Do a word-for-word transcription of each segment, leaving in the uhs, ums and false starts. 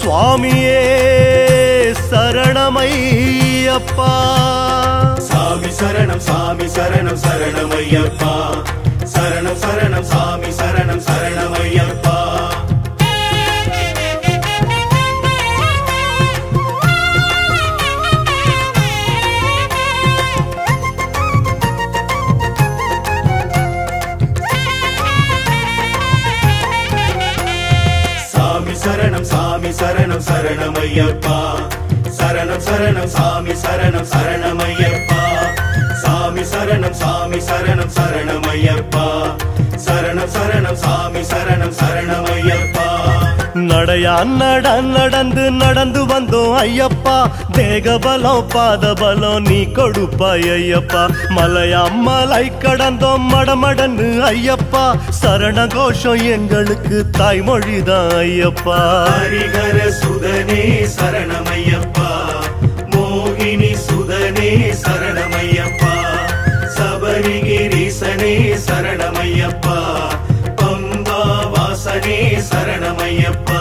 சுவாமியே சரணமையப்பா சாமி சரணம் சாமி சரணம் சரணமையப்பா சரணம் சரணம் சாமி சரணம் சரணமையப்பா சரணம் சாமி சரணம் சரணமையப்பா சரணம் சரணம் சாமி சரணம் சரணமையப்பா சாமி சரணம் சாமி சரணம் சரணமையப்பா சரணம் சரணம் சாமி சரணம் சரணமையப்பா நடையா நட நடந்து நடந்து வந்தோம் ஐயப்பா தேக பலம் பாத பலம் நீ கொடுப்பாய் ஐயப்பா மலையா மலை கடந்தோம் மடமடன்னு ஐயப்பா சரண கோஷம் எங்களுக்கு தாய்மொழிதான் ஐயப்பா ஹரிஹர சுதனே சரணமையப்பா மோகினி சுதனே சரணமையப்பா சபரிகிரீசனே சரணமையப்பா சரணமையப்பா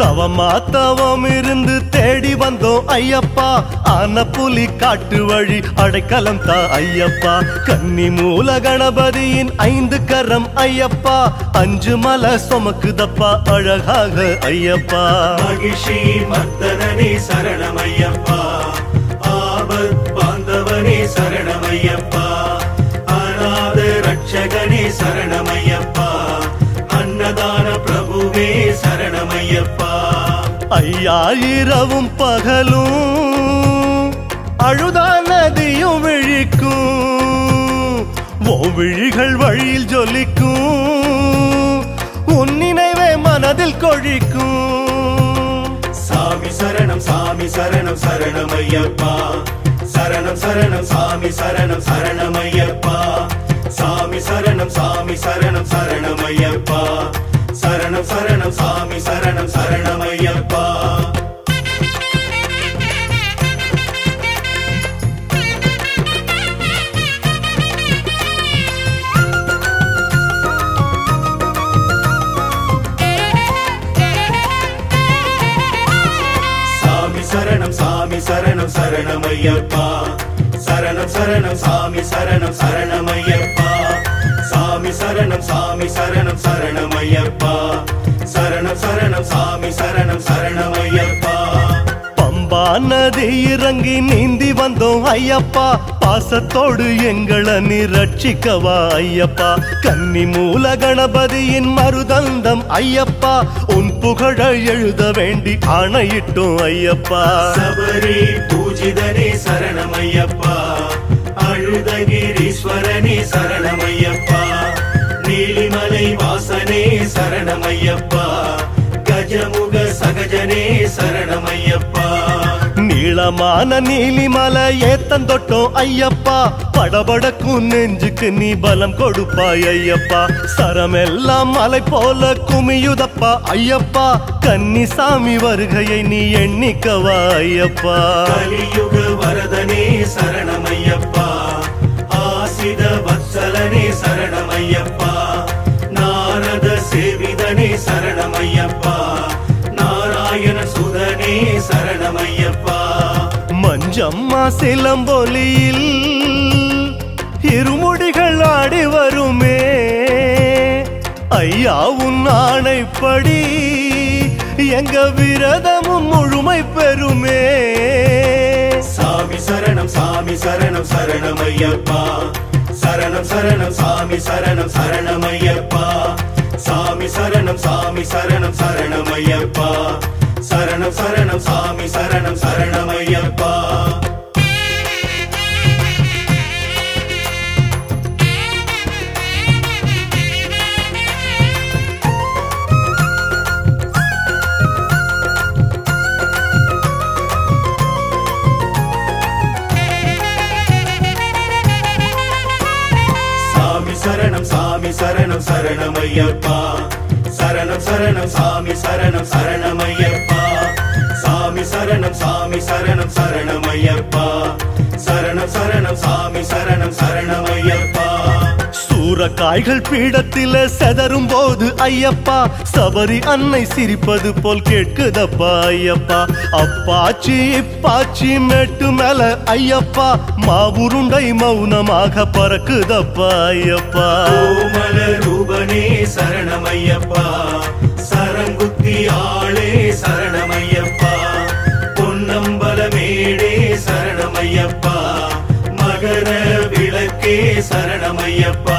தவமா தவம் இருந்து தேடி வந்தோம் ஐயப்பா ஆன புலி காட்டு வழி அடைக்கலம் தா ஐயப்பா கன்னி மூல கணபதியின் ஐந்து கரம் ஐயப்பா அஞ்சு மலை சுமக்குதப்பா அழகாக ஐயப்பா மகிஷி மர்தனே சரணமையப்பா ஆபத் பாந்தவனே சரணமையப்பா அநாத ரட்சகனே சரணமையப்பா प्रभुवे शरणमय्यप्पा अय्यायिरवुम पगलुम अळुदानदियुम विळिक्कुम ओविळिगळ वळियिल जोलिक्कुम उन निनैवे मनदिल कोळिक्कुम सामी शरणम सामी शरणम शरणमय्यप्पा शरणम शरणम सामी शरणम शरणमय्यप्पा சாமி சரணம் சாமி சரணம் சரணமையப்பா சரணம் சரணம் சாமி சரணம் சரணமையப்பா சாமி சரணம் சாமி சரணம் சரணமையப்பா சரணம் சரணம் சாமி சரணம் சரணமையப்பா சாமி சரணம் சாமி சரணம் சரணமையப்பா சரணம் சரணம் சாமி சரணம் சரணமையப்பா பம்பா நதி இறங்கி நீந்தி வந்தோம் ஐயப்பா பாசத்தோடு எங்களை நீ ரட்சிக்கவா ஐயப்பா கன்னி மூல கணபதியின் மருதந்தம் ஐயப்பா உன் புகழை எழுத வேண்டி ஆணையிட்டோம் ஐயப்பா சபரி பூஜிதனே சரணமையப்பா அழுதகிரீஸ்வரனே சரணமையப்பா நீலிமலை வாசனே சரணமையப்பா கஜமுக சகஜனே சரணமையப்பா நீளமான நீலிமலை ஏத்தந்தொட்டோம் ஐயப்பா படபடக்கும் நெஞ்சுக்கு நீ பலம் கொடுப்பாய் ஐயப்பா சரமெல்லாம் மலை போல குமியுதப்பா ஐயப்பா கன்னி சாமி வருகையை நீ எண்ணிக்கவா ஐயப்பா கலியுக வரதனே சரணமையப்பா ஆசித வத்சலனே சரணமையப்பா நாரத சேவிதனே சரணமையப்பா நாராயண சுதனே சரணமையப்பா மஞ்சம்மா சிலம்பொலியில் இருமுடிகள் ஆடி வருமே ஐயா உன் ஆணைப்படி எங்க விரதமும் முழுமை பெறுமே சாமி சரணம் சாமி சரணம் சரணமையப்பா சரணம் சரணம் சாமி சரணம் சரணமையப்பா சாமி சரணம் சாமி சரணம் சரணமையப்பா சரணம் சரணம் சாமி சரணம் சரணமையப்பா சரணம் சாமி சரணம் சரணமையப்பா சரணம் சரணம் சாமி சரணம் சரணமையப்பா சாமி சரணம் சாமி சரணம் சரணமையப்பா சரணம் சரணம் சாமி சரணம் சரணமையப்பா கூரக்காய்கள் பீடத்திலே செதறும்போது ஐயப்பா சபரி அன்னை சிரிப்பது போல் கேட்குதப்பா ஐயப்பா அப்பாச்சி இப்பாச்சி மேட்டு மேல ஐயப்பா மாவுருண்டை மௌனமாக பறக்குதப்பா ஐயப்பா கோமல ரூபனே சரணம் ஐயப்பா சரங்குத்தி ஆளே சரணம் ஐயப்பா பொன்னம்பல மேடே சரணம் ஐயப்பா சரணமையப்பா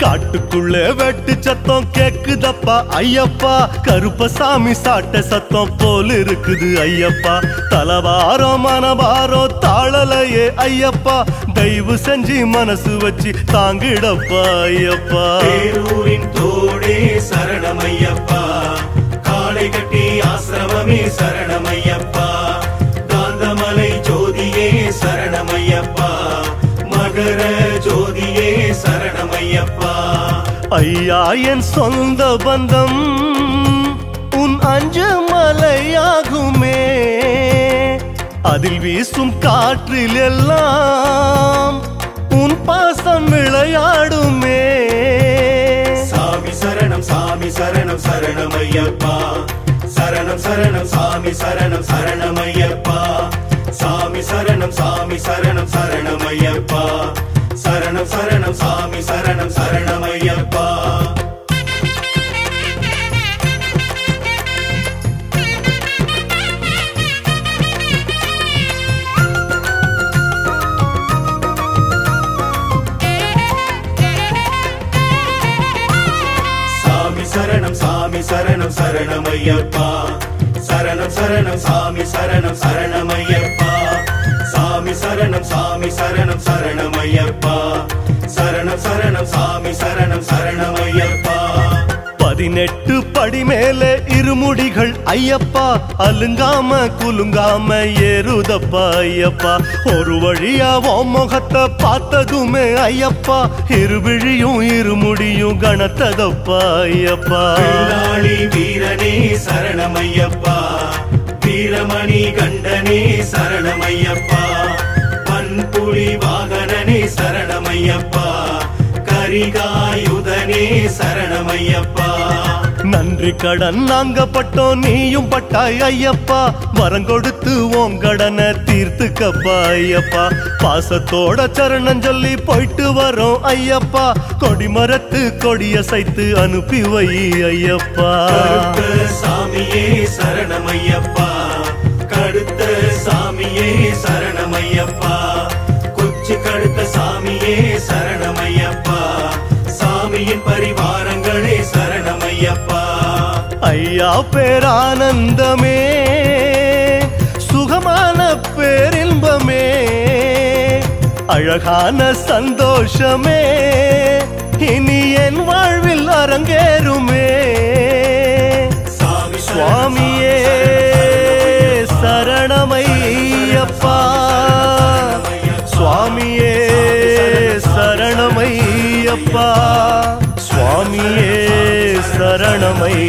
காட்டுக்குள்ளே வெட்டு சத்தம் கேக்குதப்பா ஐயப்பா கருப்பசாமி சாட்ட சத்தம் போல் இருக்குது ஐயப்பா தலவாரோ மனவாரோ தாளலையே ஐயப்பா தயவு செஞ்சு மனசு வச்சு தாங்கிடப்பா ஐயப்பா தேரூரின் தோடே சரணமையப்பா காளை கட்டி ஆசிரமமே சரணமையப்பா காந்தமலை ஜோதியே சரணமையப்பா மகர ஜோதியே சரணமையப்பா ஐயா என் சொந்த பந்தம் உன் அஞ்சு மலையாகுமே அதில் வீசும் காற்றில் எல்லாம் உன் பாசம் விளையாடுமே சாமி சரணம் சாமி சரணம் சரணமையப்பா சரணம் சரணம் சாமி சரணம் சரணமையப்பா சாமி சரணம் சாமி சரணம் சரணமையப்பா சரணம் சரணம் சாமி சரணம் சரணமையப்பா சாமி சரணம் சாமி சரணம் சரணமையப்பா சரணம் சரணம் சாமி சரணம் சரணமையப்பா சாமி சரணம் சாமி சரணம் சரணமையப்பா சரணம் சரணம் சாமி சரணம் சரணமையப்பா பதினெட்டு படி மேலே இருமுடிகள் ஐயப்பா அலுங்காம குலுங்காம ஏறுதப்பா ஐயப்பா ஒரு வழியாவோ முகத்தை பார்த்ததுமே ஐயப்பா இருவிழியும் இருமுடியும் கனத்ததப்பா ஐயப்பா வீரனே சரணமையப்பா வீரமணி கண்டனே சரணமையப்பா பண்புலி வாகனனே சரணமையப்பா கரிகாயுதனே சரணமையப்பா நன்றி கடன் நாங்க பட்டோம் நீயும் பட்டாய் ஐயப்பா வரங்கொடுத்து ஓம் கடனை தீர்த்துக்கப்பா ஐயப்பா பாசத்தோட சரணம் சொல்லி போயிட்டு வரோம் ஐயப்பா கொடிமரத்து கொடியசைத்து அனுப்பி வை ஐயப்பா சாமியே சரணமையப்பா கடுத்த சாமியே சரணமையப்பா குச்சி கடுத்த சாமியே சரணமையப்பா சாமியின் பரிவாரங்களே சரணமையப்பா ஐயா பேரானந்தமே சுகமான பேரின்பமே அழகான சந்தோஷமே இனி என் வாழ்வில் அரங்கேறுமே சுவாமியே சரணமையப்பா சுவாமியே சரணமையப்பா சுவாமியே சரணமையப்பா.